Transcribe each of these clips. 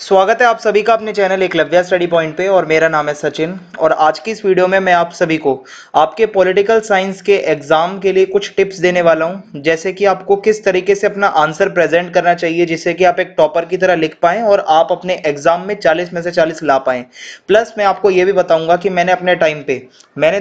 स्वागत है आप सभी का अपने चैनल एकलव्या स्टडी पॉइंट पे, और मेरा नाम है सचिन। और आज की इस वीडियो में मैं आप सभी को आपके पॉलिटिकल साइंस के एग्ज़ाम के लिए कुछ टिप्स देने वाला हूं, जैसे कि आपको किस तरीके से अपना आंसर प्रेजेंट करना चाहिए जिससे कि आप एक टॉपर की तरह लिख पाएँ और आप अपने एग्ज़ाम में 40 में से 40 ला पाएँ। प्लस मैं आपको ये भी बताऊँगा कि मैंने अपने टाइम पे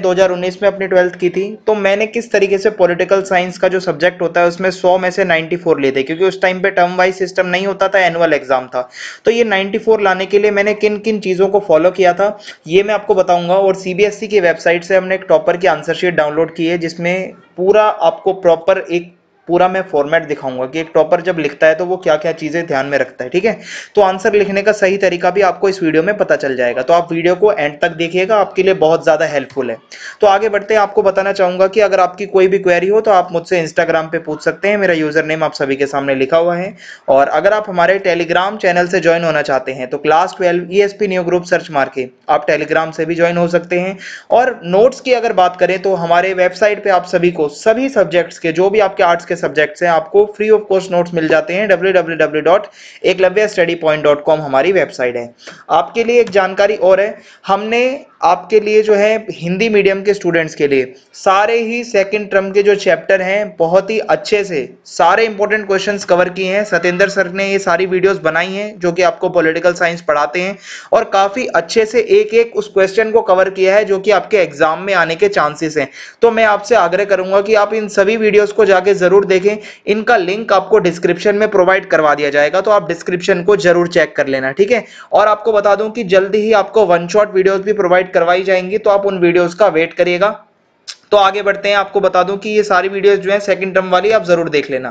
2019 में अपनी 12th की थी, तो मैंने किस तरीके से पॉलिटिकल साइंस का जो सब्जेक्ट होता है उसमें 100 में से 94 लेते, क्योंकि उस टाइम पर टर्म वाइज सिस्टम नहीं होता था, एनुअल एग्ज़ाम था। तो 94 लाने के लिए मैंने किन किन चीजों को फॉलो किया था ये मैं आपको बताऊंगा। और सीबीएसई की वेबसाइट से हमने एक टॉपर की आंसर शीट डाउनलोड की है, जिसमें पूरा आपको प्रॉपर एक पूरा मैं फॉर्मेट दिखाऊंगा कि एक टॉपर जब लिखता है तो वो क्या क्या चीजें ध्यान में रखता है। ठीक है, तो आंसर लिखने का सही तरीका भी आपको इस वीडियो में पता चल जाएगा, तो आप वीडियो को एंड तक देखिएगा, आपके लिए बहुत ज्यादा हेल्पफुल है। तो आगे बढ़ते हैं, आपको बताना चाहूंगा कि अगर आपकी कोई भी क्वेरी हो तो आप मुझसे इंस्टाग्राम पे पूछ सकते हैं, मेरा यूजर नेम आप सभी के सामने लिखा हुआ है। और अगर आप हमारे टेलीग्राम चैनल से ज्वाइन होना चाहते हैं तो class 12 ESP new group search मार के आप टेलीग्राम से भी ज्वाइन हो सकते हैं। और नोट्स की अगर बात करें तो हमारे वेबसाइट पे आप सभी को सभी सब्जेक्ट्स के, जो भी आपके आर्ट्स के सब्जेक्ट्स हैं, आपको फ्री ऑफ कॉस्ट नोट्स मिल जाते हैं। www.eklavyastudypoint.com हमारी वेबसाइट है। आपके लिए एक जानकारी और है, हमने आपके लिए जो है हिंदी मीडियम के स्टूडेंट्स के लिए सारे ही सेकंड टर्म के जो चैप्टर हैं बहुत ही अच्छे से सारे इंपॉर्टेंट क्वेश्चंस कवर किए हैं। सतेंद्र सर ने ये सारी वीडियोस बनाई हैं जो कि आपको पॉलिटिकल साइंस पढ़ाते हैं, और काफ़ी अच्छे से एक एक उस क्वेश्चन को कवर किया है जो कि आपके एग्जाम में आने के चांसेस हैं। तो मैं आपसे आग्रह करूँगा कि आप इन सभी वीडियोज़ को जाके ज़रूर देखें। इनका लिंक आपको डिस्क्रिप्शन में प्रोवाइड करवा दिया जाएगा, तो आप डिस्क्रिप्शन को जरूर चेक कर लेना। ठीक है, और आपको बता दूँ कि जल्दी ही आपको वन शॉट वीडियोज़ भी प्रोवाइड करवाई जाएंगी, तो आप उन वीडियोस का वेट करिएगा। तो आगे बढ़ते हैं, आपको बता दूं कि ये सारी वीडियोस जो हैं सेकंड टर्म वाली आप जरूर देख लेना।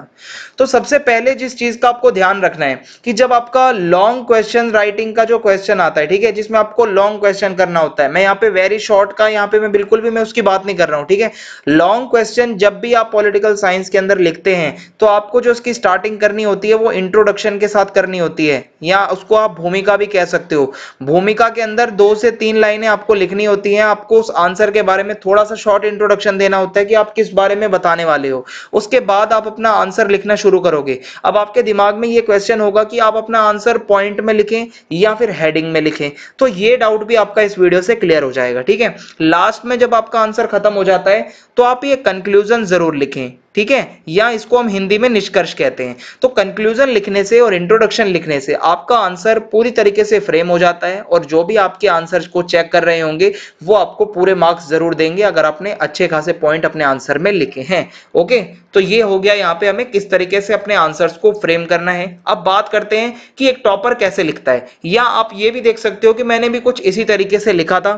तो सबसे पहले जिस चीज का आपको ध्यान रखना है कि जब आपका लॉन्ग क्वेश्चन राइटिंग का जो क्वेश्चन आता है, ठीक है, जिसमें आपको लॉन्ग क्वेश्चन करना होता है, मैं यहाँ पे वेरी शॉर्ट का यहाँ पे मैं बिल्कुल भी मैं उसकी बात नहीं कर रहा हूँ। ठीक है, लॉन्ग क्वेश्चन जब भी आप पॉलिटिकल साइंस के अंदर लिखते हैं तो आपको जो उसकी स्टार्टिंग करनी होती है वो इंट्रोडक्शन के साथ करनी होती है, या उसको आप भूमिका भी कह सकते हो। भूमिका के अंदर 2 से 3 लाइनें आपको लिखनी होती है, आपको उस आंसर के बारे में थोड़ा सा शॉर्ट इंट्रोडक्शन देना होता है कि आप किस बारे में बताने वाले हो। उसके बाद आप अपना आंसर लिखना शुरू करोगे। अब आपके दिमाग में ये क्वेश्चन होगा कि आप अपना आंसर पॉइंट में लिखें या फिर हेडिंग में लिखें, तो ये डाउट भी आपका इस वीडियो से क्लियर हो जाएगा। ठीक है, लास्ट में जब आपका आंसर खत्म हो जाता है तो आप ये कंक्लूजन जरूर लिखें। ठीक है, या इसको हम हिंदी में निष्कर्ष कहते हैं। तो कंक्लूजन लिखने से और इंट्रोडक्शन लिखने से आपका आंसर पूरी तरीके से फ्रेम हो जाता है, और जो भी आपके आंसर को चेक कर रहे होंगे वो आपको पूरे मार्क्स जरूर देंगे अगर आपने अच्छे खासे पॉइंट अपने आंसर में लिखे हैं। ओके, तो ये हो गया यहाँ पे हमें किस तरीके से अपने आंसर्स को फ्रेम करना है। अब बात करते हैं कि एक टॉपर कैसे लिखता है, या आप ये भी देख सकते हो कि मैंने भी कुछ इसी तरीके से लिखा था।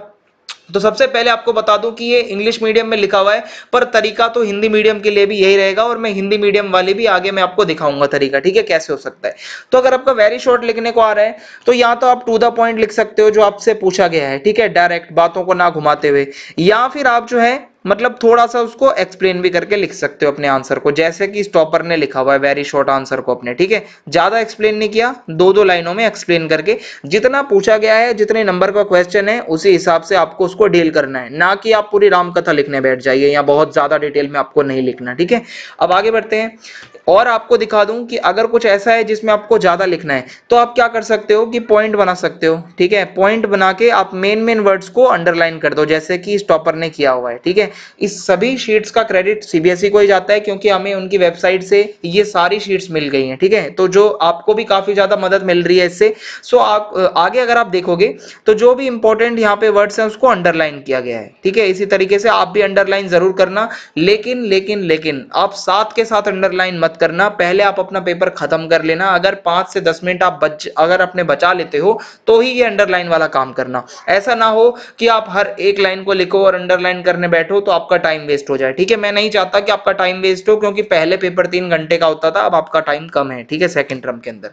तो सबसे पहले आपको बता दूं कि ये इंग्लिश मीडियम में लिखा हुआ है, पर तरीका तो हिंदी मीडियम के लिए भी यही रहेगा, और मैं हिंदी मीडियम वाली भी आगे मैं आपको दिखाऊंगा तरीका, ठीक है, कैसे हो सकता है। तो अगर आपका वेरी शॉर्ट लिखने को आ रहा है तो या तो आप टू द पॉइंट लिख सकते हो जो आपसे पूछा गया है, ठीक है, डायरेक्ट बातों को ना घुमाते हुए, या फिर आप जो है मतलब थोड़ा सा उसको एक्सप्लेन भी करके लिख सकते हो अपने आंसर को, जैसे कि स्टॉपर ने लिखा हुआ है वेरी शॉर्ट आंसर को अपने। ठीक है, ज्यादा एक्सप्लेन नहीं किया, 2-2 लाइनों में एक्सप्लेन करके जितना पूछा गया है, जितने नंबर का क्वेश्चन है, उसी हिसाब से आपको उसको डील करना है, ना कि आप पूरी रामकथा लिखने बैठ जाइए या बहुत ज्यादा डिटेल में आपको नहीं लिखना। ठीक है, अब आगे बढ़ते हैं, और आपको दिखा दूं कि अगर कुछ ऐसा है जिसमें आपको ज्यादा लिखना है तो आप क्या कर सकते हो कि पॉइंट बना सकते हो। ठीक है, पॉइंट बना के आप मेन वर्ड्स को अंडरलाइन कर दो, जैसे कि स्टॉपर ने किया हुआ है। ठीक है, इस सभी शीट्स का क्रेडिट सीबीएसई को ही जाता है, क्योंकि हमें उनकी वेबसाइट से ये सारी शीट्स मिल गई हैं। ठीक है, तो जो आपको भी काफी ज्यादा मदद मिल रही है इससे। सो आगे अगर आप देखोगे तो जो भी इंपॉर्टेंट यहाँ पे वर्ड्स हैं उसको अंडरलाइन किया गया है। ठीक है, इसी तरीके से आप भी अंडरलाइन जरूर करना, लेकिन लेकिन लेकिन आप साथ के साथ अंडरलाइन मत करना, पहले आप अपना पेपर खत्म कर लेना। अगर 5 से 10 मिनट आप अगर अपने बचा लेते हो तो ही ये अंडरलाइन वाला काम करना। ऐसा ना हो कि आप हर एक लाइन को लिखो और अंडरलाइन करने बैठो तो आपका टाइम वेस्ट हो जाए। ठीक है, मैं नहीं चाहता कि आपका टाइम वेस्ट हो, क्योंकि पहले पेपर 3 घंटे का होता था, अब आपका टाइम कम है। ठीक है, सेकंड टर्म के अंदर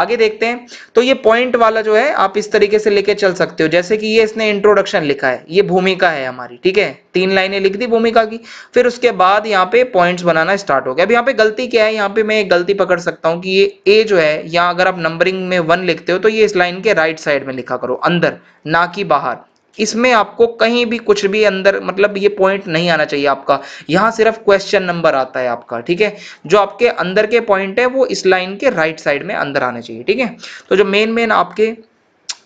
आगे देखते हैं। तो ये पॉइंट वाला जो है आप इस तरीके से लेके चल सकते हो, जैसे कि ये इसने इंट्रोडक्शन लिखा है, ये भूमिका है हमारी। ठीक है, 3 लाइनें लिख दी भूमिका की, फिर उसके बाद यहाँ पे पॉइंट्स बनाना स्टार्ट हो गया। अब यहाँ पे गलती क्या है, यहाँ पे मैं एक गलती पकड़ सकता हूँ कि ये ए जो है, या अगर आप नंबरिंग में 1 लिखते हो तो ये इस लाइन के राइट साइड में लिखा करो, अंदर ना कि बाहर। इसमें आपको कहीं भी कुछ भी अंदर मतलब ये पॉइंट नहीं आना चाहिए आपका, यहाँ सिर्फ क्वेश्चन नंबर आता है आपका, ठीक है। जो आपके अंदर के पॉइंट है वो इस लाइन के राइट साइड में अंदर आने चाहिए, ठीक है। तो जो मेन मेन आपके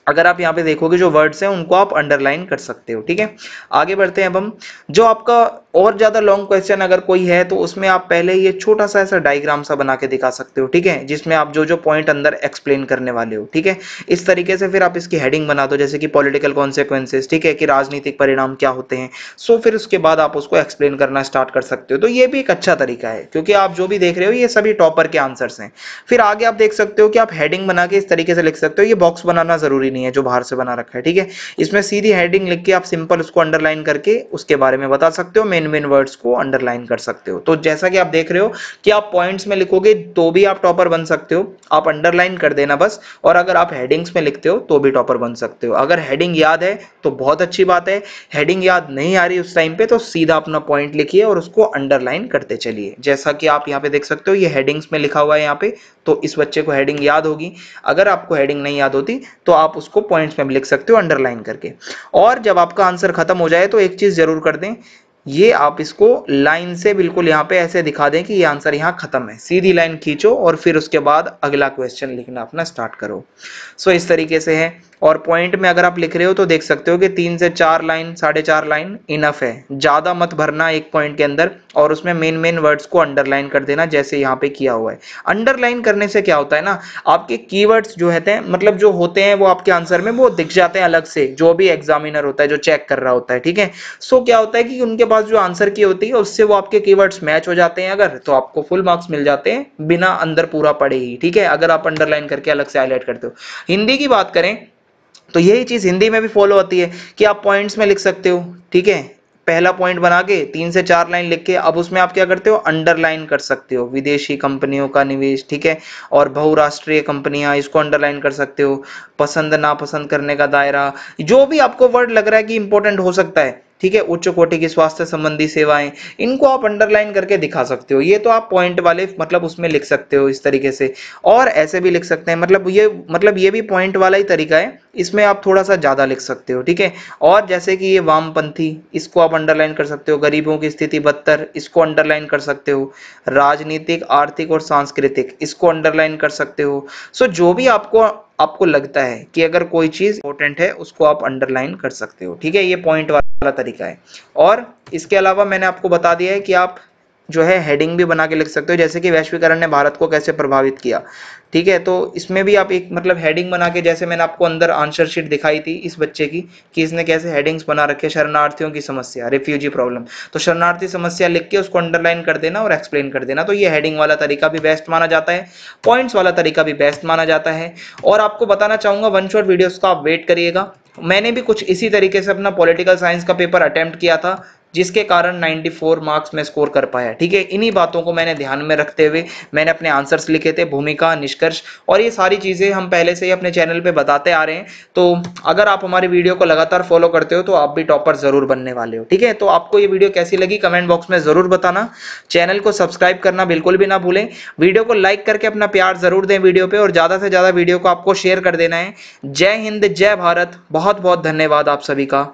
अगर आप यहाँ पे देखोगे जो वर्ड्स हैं उनको आप अंडरलाइन कर सकते हो, ठीक है। आगे बढ़ते हैं, अब हम जो आपका और ज़्यादा लॉन्ग क्वेश्चन अगर कोई है तो उसमें आप पहले ये छोटा सा ऐसा डायग्राम सा बना के दिखा सकते हो, ठीक है, जिसमें आप जो जो पॉइंट अंदर एक्सप्लेन करने वाले हो, ठीक है। इस तरीके से फिर आप इसकी हेडिंग बना दो, जैसे कि पॉलिटिकल कॉन्सिक्वेंसेज, ठीक है, कि राजनीतिक परिणाम क्या होते हैं। सो फिर उसके बाद आप उसको एक्सप्लेन करना स्टार्ट कर सकते हो। तो ये भी एक अच्छा तरीका है, क्योंकि आप जो भी देख रहे हो ये सभी टॉपर के आंसर्स हैं। फिर आगे आप देख सकते हो कि आप हेडिंग बना के इस तरीके से लिख सकते हो। ये बॉक्स बनाना जरूरी नहीं है जो बाहर से बना रखा है, ठीक है। इसमें सीधी हेडिंग लिख के आप सिंपल उसको अंडरलाइन करके उसके बारे में बता सकते हो, मेन वर्ड्स को अंडरलाइन कर सकते हो। तो जैसा कि आप देख रहे हो कि आप पॉइंट्स में लिखोगे तो भी आप टॉपर बन सकते हो, आप अंडरलाइन कर देना बस। और अगर आप हेडिंग्स में लिखते हो तो भी टॉपर बन सकते हो। अगर हेडिंग याद है तो बहुत अच्छी बात है, हेडिंग याद नहीं आ रही उस टाइम पे तो सीधा अपना पॉइंट लिखिए और उसको अंडरलाइन करते चलिए। जैसा कि आप यहाँ पे देख सकते हो ये हेडिंग्स में लिखा हुआ है यहाँ पे, तो इस बच्चे को हेडिंग याद होगी। अगर आपको हेडिंग नहीं याद होती तो आप उसको पॉइंट्स में लिख सकते हो अंडरलाइन करके। और जब आपका आंसर खत्म हो जाए तो एक चीज जरूर कर दें, ये आप इसको लाइन से बिल्कुल यहाँ पे ऐसे दिखा दें कि ये आंसर यहाँ खत्म है। सीधी लाइन खींचो और फिर उसके बाद अगला क्वेश्चन लिखना अपना स्टार्ट करो। सो इस तरीके से है। और पॉइंट में अगर आप लिख रहे हो तो देख सकते हो कि 3 से 4 लाइन, 4.5 लाइन इनफ है, ज़्यादा मत भरना एक पॉइंट के अंदर। और उसमें मेन मेन वर्ड्स को अंडरलाइन कर देना जैसे यहाँ पे किया हुआ है। अंडरलाइन करने से क्या होता है ना, आपके कीवर्ड्स जो होते हैं मतलब जो होते हैं वो आपके आंसर में वो दिख जाते हैं अलग से, जो भी एग्जामिनर होता है जो चेक कर रहा होता है, ठीक है। सो क्या होता है कि उनके पास जो आंसर की होती है उससे वो आपके कीवर्ड्स मैच हो जाते हैं अगर, तो आपको फुल मार्क्स मिल जाते हैं बिना अंदर पूरा पढ़े ही, ठीक है, अगर आप अंडरलाइन करके अलग से हाईलाइट करते हो। हिंदी की बात करें तो यही चीज हिंदी में भी फॉलो होती है कि आप पॉइंट्स में लिख सकते हो, ठीक है। पहला पॉइंट बना के 3 से 4 लाइन लिख के अब उसमें आप क्या करते हो, अंडरलाइन कर सकते हो। विदेशी कंपनियों का निवेश, ठीक है, और बहुराष्ट्रीय कंपनियां, इसको अंडरलाइन कर सकते हो। पसंद नापसंद करने का दायरा, जो भी आपको वर्ड लग रहा है कि इंपॉर्टेंट हो सकता है, ठीक है। उच्च कोटि की स्वास्थ्य संबंधी सेवाएं, इनको आप अंडरलाइन करके दिखा सकते हो। ये तो आप पॉइंट वाले मतलब उसमें लिख सकते हो इस तरीके से, और ऐसे भी लिख सकते हैं। मतलब ये भी पॉइंट वाला ही तरीका है, इसमें आप थोड़ा सा ज़्यादा लिख सकते हो, ठीक है। और जैसे कि ये वामपंथी, इसको आप अंडरलाइन कर सकते हो। गरीबों की स्थिति बदतर, इसको अंडरलाइन कर सकते हो। राजनीतिक, आर्थिक और सांस्कृतिक, इसको अंडरलाइन कर सकते हो। सो जो भी आपको लगता है कि अगर कोई चीज़ इंपॉर्टेंट है उसको आप अंडरलाइन कर सकते हो, ठीक है। ये पॉइंट वाला तरीका है। और इसके अलावा मैंने आपको बता दिया है कि आप जो है हेडिंग भी बना के लिख सकते हो, जैसे कि वैश्वीकरण ने भारत को कैसे प्रभावित किया, ठीक है। तो इसमें भी आप एक मतलब हेडिंग बना के, जैसे मैंने आपको अंदर आंसर शीट दिखाई थी इस बच्चे की कि इसने कैसे हेडिंग्स बना रखे, शरणार्थियों की समस्या, रिफ्यूजी प्रॉब्लम, तो शरणार्थी समस्या लिख के उसको अंडरलाइन कर देना और एक्सप्लेन कर देना। तो ये हेडिंग वाला तरीका भी बेस्ट माना जाता है, पॉइंट्स वाला तरीका भी बेस्ट माना जाता है। और आपको बताना चाहूँगा, वन शॉट वीडियोज़ का आप वेट करिएगा। मैंने भी कुछ इसी तरीके से अपना पॉलिटिकल साइंस का पेपर अटैम्प्ट किया था, जिसके कारण 94 मार्क्स में स्कोर कर पाया, ठीक है। इन्हीं बातों को मैंने ध्यान में रखते हुए मैंने अपने आंसर्स लिखे थे, भूमिका, निष्कर्ष, और ये सारी चीज़ें हम पहले से ही अपने चैनल पे बताते आ रहे हैं। तो अगर आप हमारे वीडियो को लगातार फॉलो करते हो तो आप भी टॉपर ज़रूर बनने वाले हो, ठीक है। तो आपको ये वीडियो कैसी लगी कमेंट बॉक्स में ज़रूर बताना। चैनल को सब्सक्राइब करना बिल्कुल भी ना भूलें। वीडियो को लाइक करके अपना प्यार ज़रूर दें वीडियो पर, और ज़्यादा से ज़्यादा वीडियो को आपको शेयर कर देना है। जय हिंद, जय भारत, बहुत बहुत धन्यवाद आप सभी का।